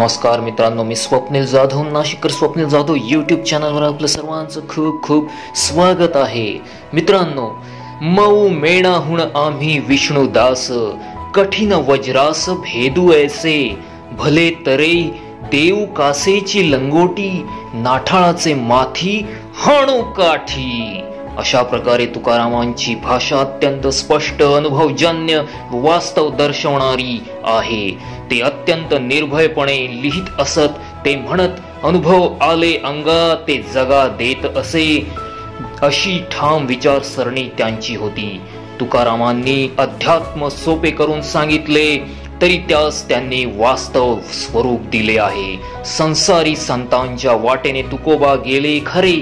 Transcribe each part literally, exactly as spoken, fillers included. नमस्कार मित्रांनो, मी स्वप्नील जाधव, नाशिककर स्वप्नील जाधव यूट्यूब चॅनलवर आपलं सर्वांचं खूप खूप स्वागत आहे। मित्रांनो, मऊ मेणाहून आम्ही विष्णुदास, कठीण वज्रास भेदू ऐसे, भले तरे देव कासेची लंगोटी, नाठाळाचे माथी हाणू काठी। अशा प्रकारे तुकारामांची भाषा अत्यंत स्पष्ट, अनुभवजन्य, वास्तव दर्शवणारी आहे। ते अत्यंत निर्भयपणे लिहित असत। ते म्हणत, अनुभव आले अंगा ते जगा देत असे, अशी ठाम विचारसरणी त्यांची होती। तुकारामांनी अध्यात्म सोपे करून सांगितले तरी त्यास त्यांनी वास्तव स्वरूप दिले आहे। संसारी संतांच्या वाटेने तुकोबा गेले खरे,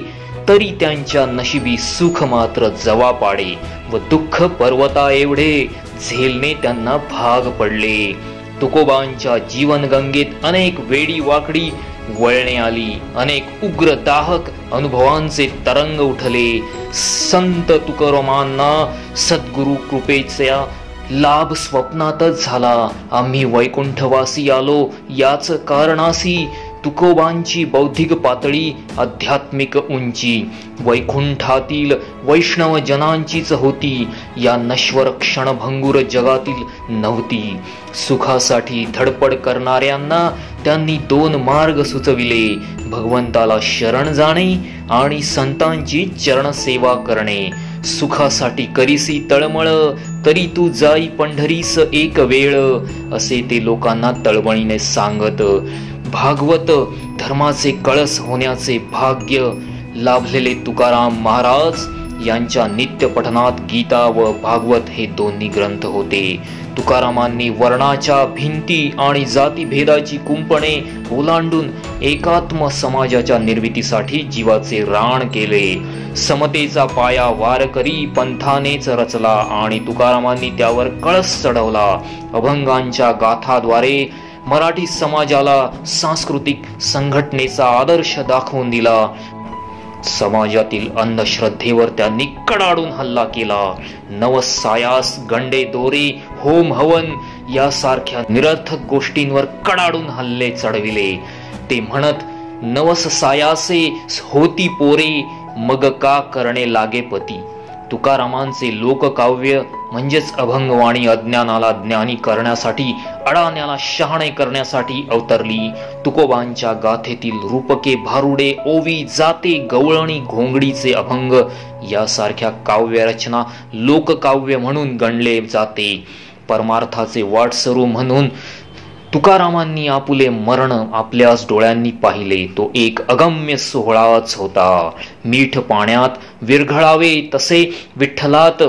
तरी त्यांच्या नशिबी सुख मात्र जवा पाडे व दुःख पर्वता एवढे झेलणे त्यांना भाग पडले। तुकोबांच्या जीवन गंगेत अनेक वेडी वाकडी वळणे आली, अनेक उग्र दाहक अनुभवांचे तरंग उठले। संत तुकारामांना सद्गुरु कृपेचा लाभ स्वप्नातच झाला। आम्ही वैकुंठवासी आलो याच कारणासी तुकोबांची बौद्धिक पातळी, आध्यात्मिक उंची वैकुंठातील वैष्णव जनांचीच होती, या नश्वर क्षणभंगुर जगातील नव्हती। सुखासाठी धडपड करणाऱ्यांना त्यांनी दोन मार्ग सुचविले, भगवंताला शरण जाणे आणि संतांची चरणसेवा करणे। सुखासाठी करीसी तळमळ, तरी तू जाई पंढरीस एक वेळ, असे ते लोकांना तळमळीने सांगत। भागवत धर्माचे कळस होण्याचे भाग्य लाभलेले तुकाराम महाराज यांच्या नित्य पठणात गीता व भागवत हे दोन्ही ग्रंथ होते। तुकारामांनी वर्णाच्या भिंती आणि जातीभेदाची कुंपणे ओलांडून एकात्म समाजाच्या निर्मितीसाठी जीवाचे रान केले। समतेचा पाया वारकरी पंथानेच रचला आणि तुकारामांनी त्यावर कळस चढवला। अभंगांच्या गाथाद्वारे मराठी समाजाला सांस्कृतिक संघटनेचा आदर्श दाखवून दिला। समाजातील अंधश्रद्धेवर त्यांनी कडाडून हल्ला केला। नवसायास, गंडे दोरे, होम हवन यासारख्या निरर्थक गोष्टींवर कडाडून हल्ले चढविले। ते म्हणत, नवस सायासे होती पोरे, मग का करणे लागे पती। तुकारामांचे लोककाव्य म्हणजेच अभंगवाणी अज्ञानाला ज्ञानी करण्यासाठी, अडाण्याला शहाणे करण्यासाठी अवतरली। तुकोबांच्या गाथेतील रूपके, भारुडे, ओवी, जाते, गवळणी, घोंगडीचे अभंग यासारख्या काव्यरचना लोककाव्य म्हणून गणले जाते। परमार्थाचे वाटसरू म्हणून तुकारामांनी आपले मरण आपल्याच डोळ्यांनी पाहिले। तो एक अगम्य सोहळाच होता। मीठ पाण्यात विरघळावे तसे विठ्ठलात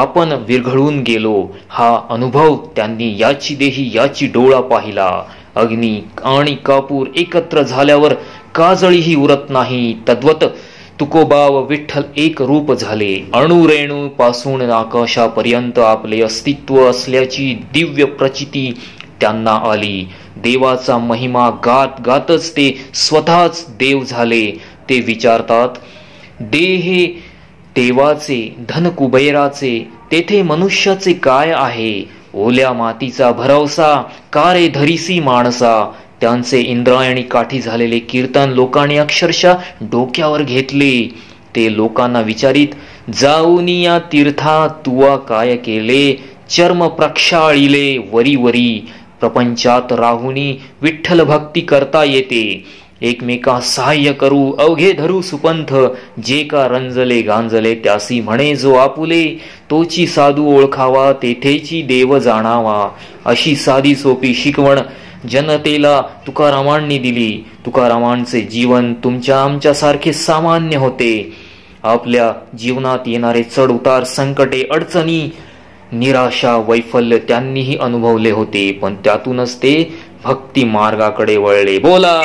आपण विरघळून गेलो, हा अनुभव त्यांनी याची देही याची डोळा पाहिला। अग्नी आणि कापूर एकत्र झाल्यावर काजळीही उरत नाही, तद्वत तुकोबा व विठ्ठल एक रूप झाले। अणुरेणू पासून आकाशापर्यंत आपले अस्तित्व असल्याची दिव्य प्रचिती त्यांना आली। देवाचा महिमा गात गातच ते स्वतःच देव झाले। ते विचारतात, देहे देवाचे, धन कुबेराचे, तेथे मनुष्याचे काय आहे? ओल्या मातीचा भरवसा, का रे धरिसी माणसा। त्यांचे इंद्रायणी काठी झालेले कीर्तन लोकांनी अक्षरशः डोक्यावर घेतले। ते लोकांना विचारित, जाऊन या तीर्था तुवा काय केले, चर्म प्रक्षाळिले वरी वरी, प्रपंचात राहुनी विठ्ठल भक्ती करता येते। एकमेका सहाय्य करू अवघे धरू सुपंथ, जे का रंजले गांजले त्यासी म्हणे जो आपुले, तोची साधू ओळखावा तेथेची देव जाणावा। अशी साधी सोपी शिकवण जनतेला तुकारामांनी दिली। तुकारामांचे जीवन तुमच्या आमच्यासारखे सामान्य होते। आपल्या जीवनात येणारे चढ उतार, संकटे, अडचणी, निराशा, वैफल्य त्यांनीही अनुभवले होते, पण त्यातूनच ते भक्ती मार्गाकडे वळले। बोला।